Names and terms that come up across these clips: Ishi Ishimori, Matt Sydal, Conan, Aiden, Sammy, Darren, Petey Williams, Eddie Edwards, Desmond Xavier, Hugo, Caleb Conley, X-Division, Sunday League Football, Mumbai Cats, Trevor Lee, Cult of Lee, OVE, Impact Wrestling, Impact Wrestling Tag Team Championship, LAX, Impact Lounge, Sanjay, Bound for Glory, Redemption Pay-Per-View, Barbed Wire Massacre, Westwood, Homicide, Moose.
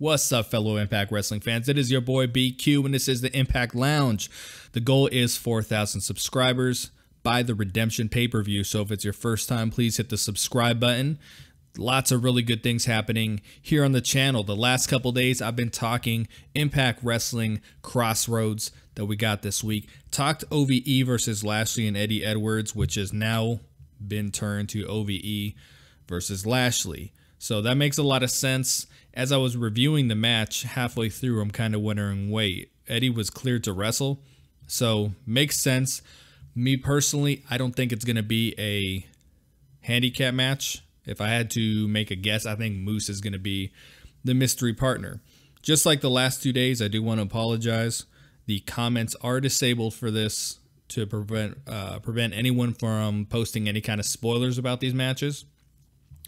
What's up, fellow Impact Wrestling fans? It is your boy BQ, and this is the Impact Lounge. The goal is 4,000 subscribers by the Redemption Pay-Per-View. So if it's your first time, please hit the subscribe button. Lots of really good things happening here on the channel. The last couple days, I've been talking Impact Wrestling Crossroads that we got this week. Talked OVE versus Lashley and Eddie Edwards, which has now been turned to OVE versus Lashley. So that makes a lot of sense. As I was reviewing the match halfway through, I'm kind of wondering, wait, Eddie was cleared to wrestle? So makes sense. Me personally, I don't think it's going to be a handicap match. If I had to make a guess, I think Moose is going to be the mystery partner. Just like the last 2 days, I do want to apologize. The comments are disabled for this to prevent anyone from posting any kind of spoilers about these matches.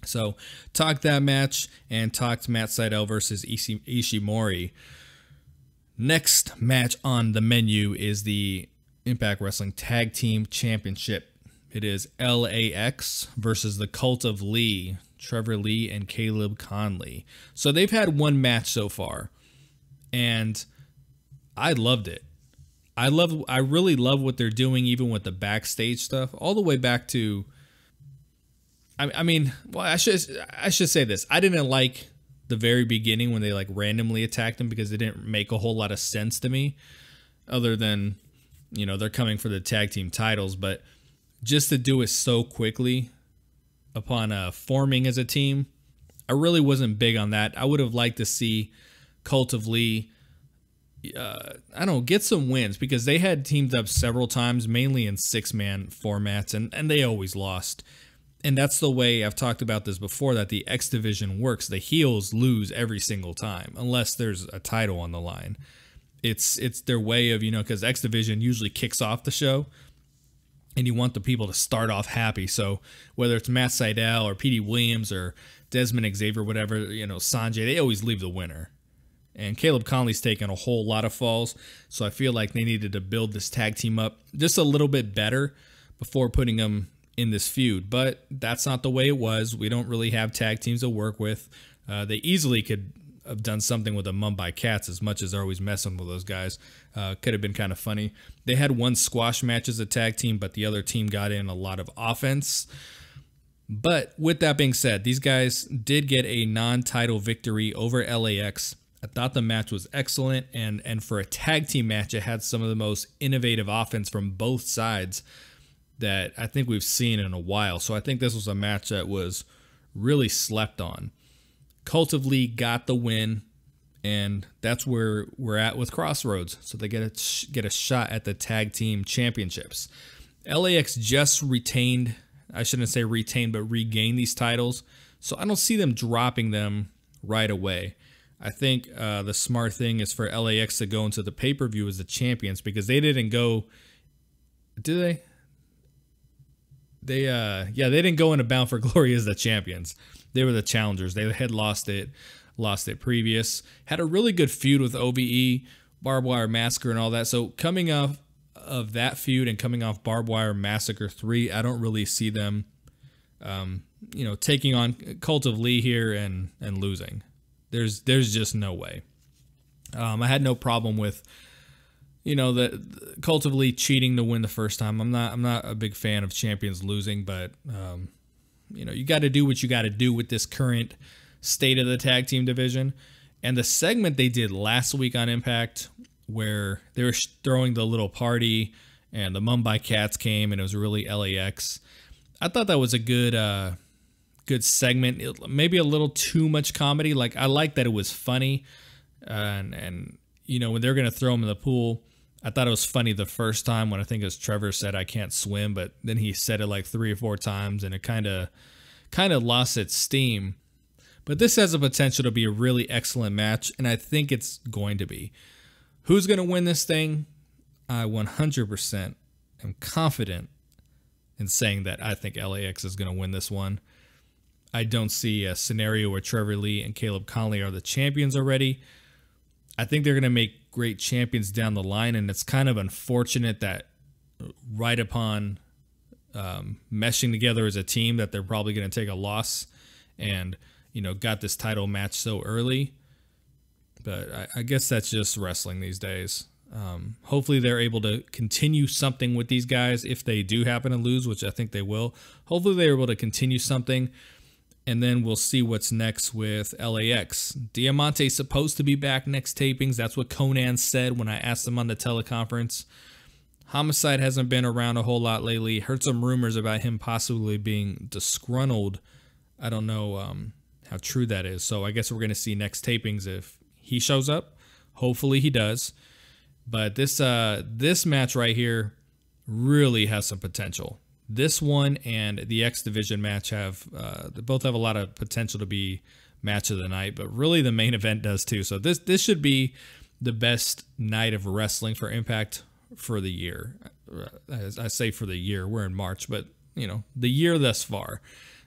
So, talked that match and talked Matt Sydal versus Ishi Ishimori. Next match on the menu is the Impact Wrestling Tag Team Championship. It is LAX versus the Cult of Lee, Trevor Lee and Caleb Conley. So, they've had one match so far, and I loved it. I really love what they're doing, even with the backstage stuff, all the way back to... I should say this. I didn't like the very beginning when they like randomly attacked them, because it didn't make a whole lot of sense to me, other than, you know, they're coming for the tag team titles. But just to do it so quickly upon forming as a team, I really wasn't big on that. I would have liked to see Cult of Lee, get some wins, because they had teamed up several times, mainly in 6-man formats, and they always lost. And that's the way I've talked about this before, that the X-Division works. The heels lose every single time, unless there's a title on the line. It's their way of, you know, because X-Division usually kicks off the show, and you want the people to start off happy. So whether it's Matt Sydal or Petey Williams or Desmond Xavier, whatever, you know, Sanjay, they always leave the winner. And Caleb Conley's taken a whole lot of falls, so I feel like they needed to build this tag team up just a little bit better before putting them in this feud. But that's not the way it was. We don't really have tag teams to work with. They easily could have done something with the Mumbai Cats, as much as they're always messing with those guys. Could have been kind of funny. They had one squash match as a tag team, but the other team got in a lot of offense. But with that being said, these guys did get a non-title victory over LAX. I thought the match was excellent, and for a tag team match, it had some of the most innovative offense from both sides that I think we've seen in a while. So I think this was a match that was really slept on. Cult of Lee got the win, and that's where we're at with Crossroads. So they get a shot at the tag team championships. LAX just retained, I shouldn't say retained, but regained these titles. So I don't see them dropping them right away. I think the smart thing is for LAX to go into the pay-per-view as the champions, because they didn't go, did they? They didn't go into Bound for Glory as the champions. They were the challengers. They had lost it previous. Had a really good feud with OVE, Barbed Wire Massacre, and all that. So coming off of that feud and coming off Barbed Wire Massacre 3, I don't really see them, taking on Cult of Lee here and losing. There's just no way. I had no problem with, you know, the Cult of Lee cheating to win the first time. I'm not a big fan of champions losing, but you got to do what you got to do with this current state of the tag team division. And the segment they did last week on Impact, where they were throwing the little party, and the Mumbai Cats came, and it was really LAX. I thought that was a good segment. Maybe a little too much comedy. Like, I like that it was funny, and you know, when they're gonna throw him in the pool. I thought it was funny the first time when I think it was Trevor said, "I can't swim," but then he said it like 3 or 4 times, and it kind of lost its steam. But this has the potential to be a really excellent match, and I think it's going to be. Who's going to win this thing? I 100% am confident in saying that I think LAX is going to win this one. I don't see a scenario where Trevor Lee and Caleb Conley are the champions already. I think they're going to make great champions down the line, and it's kind of unfortunate that right upon meshing together as a team that they're probably going to take a loss, and, you know, got this title match so early. But I guess that's just wrestling these days. Hopefully they're able to continue something with these guys if they do happen to lose, which I think they will. Hopefully they're able to continue something, and then we'll see what's next with LAX. Diamante's supposed to be back next tapings. That's what Conan said when I asked him on the teleconference. Homicide hasn't been around a whole lot lately. Heard some rumors about him possibly being disgruntled. I don't know how true that is. So I guess we're going to see next tapings if he shows up. Hopefully he does. But this match right here really has some potential. This one and the X Division match have they both have a lot of potential to be match of the night, but really the main event does too. So this should be the best night of wrestling for Impact for the year. As I say for the year, we're in March, but you know, the year thus far.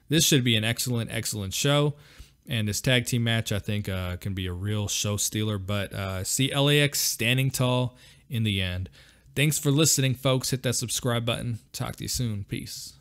This should be an excellent, excellent show. And this tag team match, I think, can be a real show stealer. But see LAX standing tall in the end. Thanks for listening, folks. Hit that subscribe button. Talk to you soon. Peace.